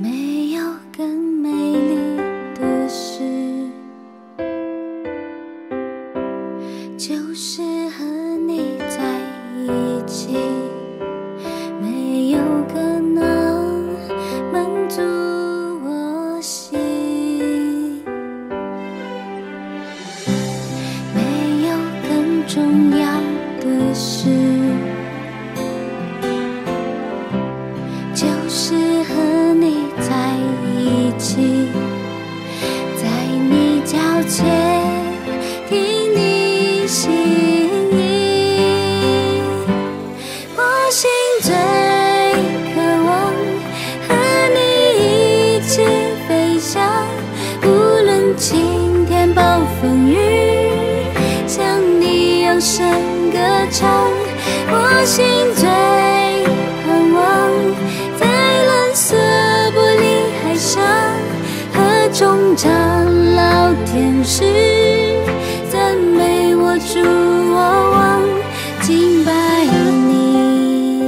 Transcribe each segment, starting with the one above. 没有更美丽的事，就是和你在一起。没有更能满足我心，没有更重要的事。 在你脚前听你心意，我心最渴望和你一起飞翔，无论晴天暴风雨，想你扬声歌唱，我心最。 终长老天使赞美我，主我王，敬拜你。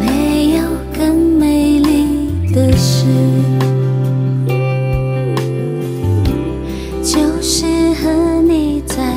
没有更美丽的事。 就是和你在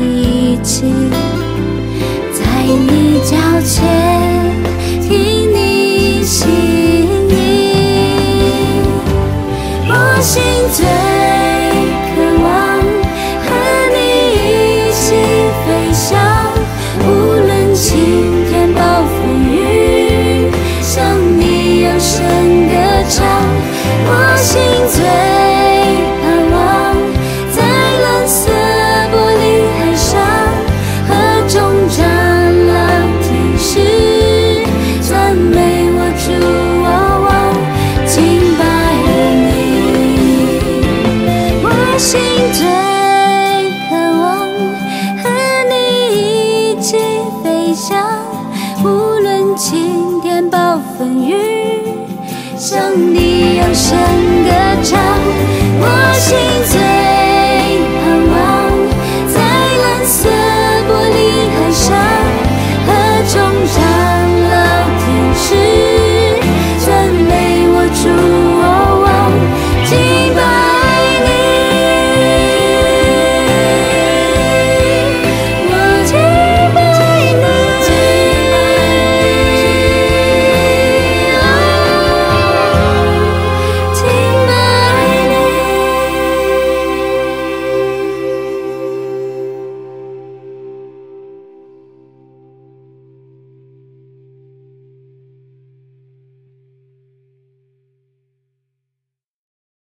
一起，在你脚前听你心意，我心最渴望和你一起飞翔，无论晴天暴风雨，想你扬声歌唱，我心最。 心最渴望和你一起飞翔，无论晴天暴风雨，想你扬声歌唱，我心。